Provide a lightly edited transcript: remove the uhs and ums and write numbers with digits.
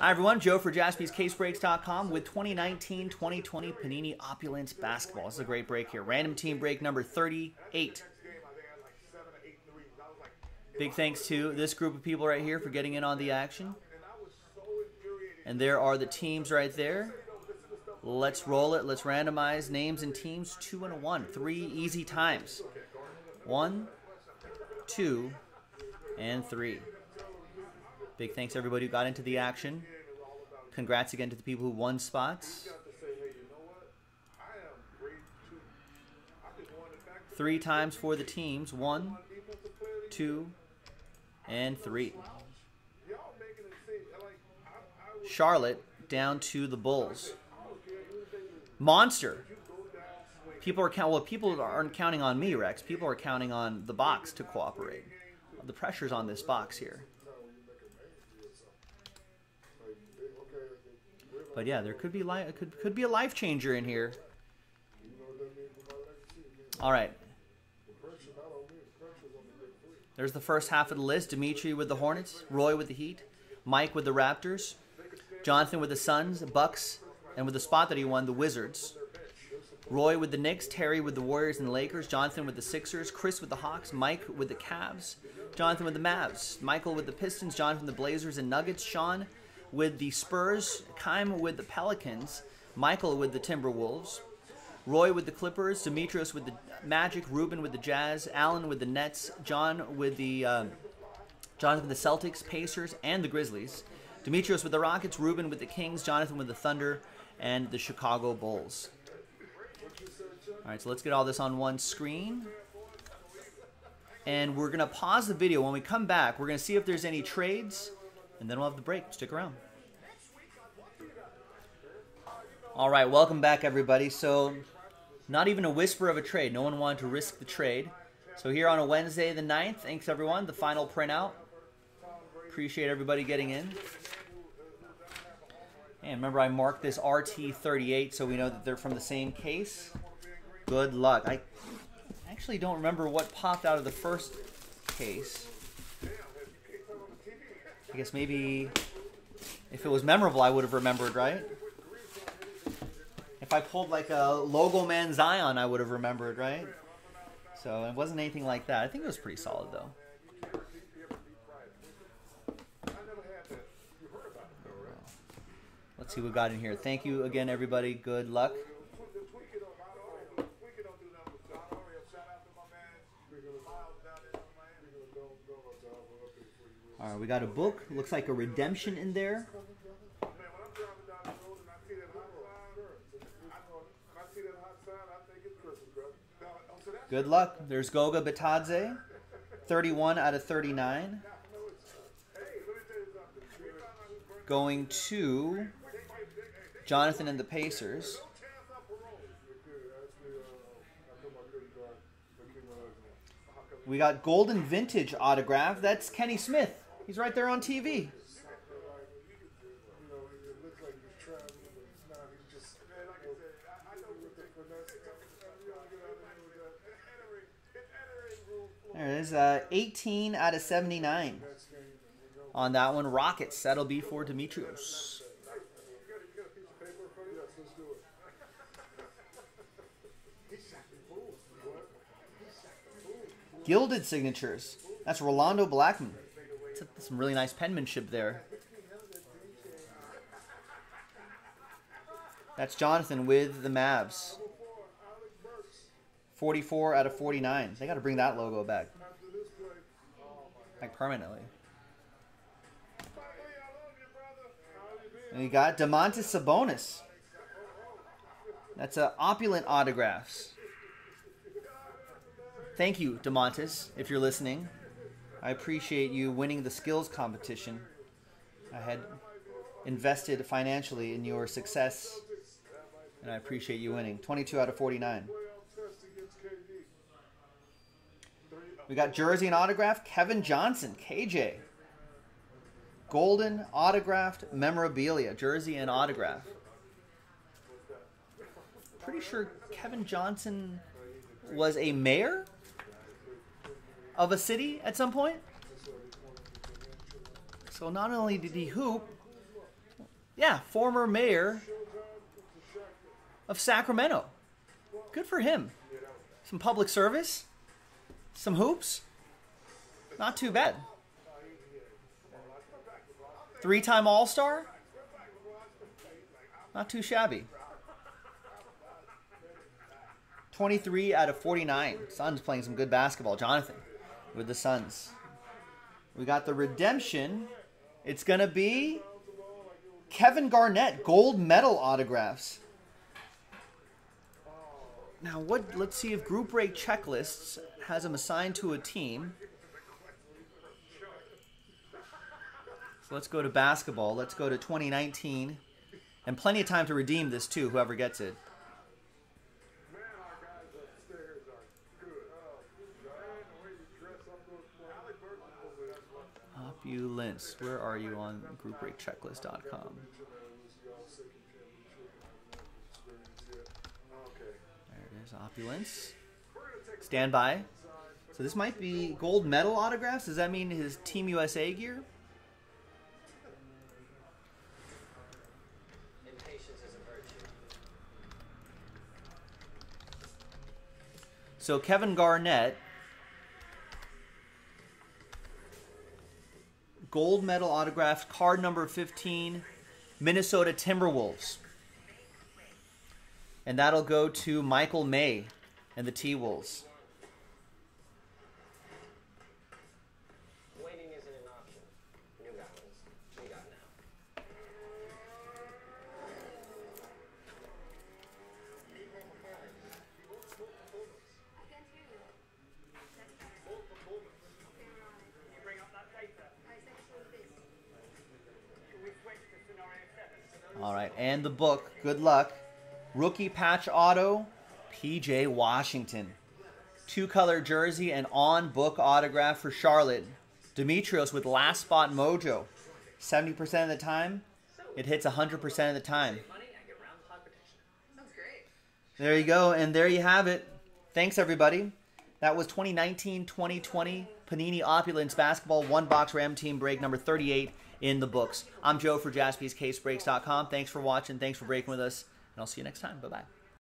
Hi everyone, Joe for Jaspie's CaseBreaks.com with 2019-2020 Panini Opulence Basketball. This is a great break here. Random team break number 38. Big thanks to this group of people right here for getting in on the action. And there are the teams right there. Let's roll it. Let's randomize names and teams. 2 and a 1. 3 easy times. 1, 2, and 3. Big thanks to everybody who got into the action. Congrats again to the people who won spots. 3 times for the teams. 1, 2, and 3. Charlotte down to the Bulls. Monster. People are counting. Well, people aren't counting on me, Rex. People are counting on the box to cooperate. The pressure's on this box here. But yeah, there could be could be a life changer in here. All right. There's the first half of the list. Dimitri with the Hornets, Roy with the Heat, Mike with the Raptors, Jonathan with the Suns, Bucks, and with the spot that he won, the Wizards. Roy with the Knicks, Terry with the Warriors and the Lakers, Jonathan with the Sixers, Chris with the Hawks, Mike with the Cavs, Jonathan with the Mavs, Michael with the Pistons, Jonathan with the Blazers and Nuggets, Sean with the Spurs, Kime with the Pelicans, Michael with the Timberwolves, Roy with the Clippers, Demetrios with the Magic, Ruben with the Jazz, Allen with the Nets, John with the Jonathan with the Celtics, Pacers, and the Grizzlies, Demetrios with the Rockets, Ruben with the Kings, Jonathan with the Thunder, and the Chicago Bulls. All right, so let's get all this on one screen. And we're going to pause the video. When we come back, we're going to see if there's any trades. And then we'll have the break. Stick around. All right, welcome back, everybody. So not even a whisper of a trade. No one wanted to risk the trade. So here on a Wednesday the 9th, thanks, everyone. The final printout. Appreciate everybody getting in. And remember, I marked this RT38 so we know that they're from the same case. Good luck. I actually don't remember what popped out of the first case. I guess maybe if it was memorable, I would have remembered, right? If I pulled like a Logo Man Zion, I would have remembered, right? So it wasn't anything like that. I think it was pretty solid, though. Let's see what we got in here. Thank you again, everybody. Good luck. All right, we got a book. Looks like a redemption in there. Good luck. There's Goga Bitadze, 31 out of 39. Going to Jonathan and the Pacers. We got Golden Vintage autograph. That's Kenny Smith. He's right there on TV. There it is. 18 out of 79 on that one. Rockets. That'll be for Demetrios. Gilded signatures. That's Rolando Blackman. Some really nice penmanship there. That's Jonathan with the Mavs. 44 out of 49. They got to bring that logo back. Like permanently. And we got Domantas Sabonis. That's opulent autographs. Thank you, Domantas, if you're listening. I appreciate you winning the skills competition. I had invested financially in your success, and I appreciate you winning. 22 out of 49. We got jersey and autograph, Kevin Johnson, KJ. Golden autographed memorabilia, jersey and autograph. Pretty sure Kevin Johnson was a mayor of a city at some point. So not only did he hoop, Yeah, former mayor of Sacramento. Good for him. Some public service, some hoops. Not too bad. Three-time All-Star. Not too shabby. 23 out of 49. Suns playing some good basketball. Jonathan with the Suns. We got the redemption. It's going to be Kevin Garnett, gold medal autographs. Now, what? Let's see if group break checklists has them assigned to a team. So let's go to basketball. Let's go to 2019. And plenty of time to redeem this, too, whoever gets it. Opulence, where are you on groupbreakchecklist.com? There it is, Opulence. Stand by. So this might be gold medal autographs. Does that mean his Team USA gear? So Kevin Garnett, gold medal autograph, card number 15, Minnesota Timberwolves. And that'll go to Michael May and the T-Wolves. Waiting isn't an option. New Balance. We got now. All right, and the book. Good luck. Rookie patch auto, PJ Washington. Two-color jersey and on-book autograph for Charlotte. Demetrios with last spot mojo. 70% of the time, it hits 100% of the time. There you go, and there you have it. Thanks, everybody. That was 2019-2020 Panini Opulence Basketball One-Box Ram Team Break number 38 in the books. I'm Joe for JaspiesCaseBreaks.com. Thanks for watching. Thanks for breaking with us. And I'll see you next time. Bye-bye.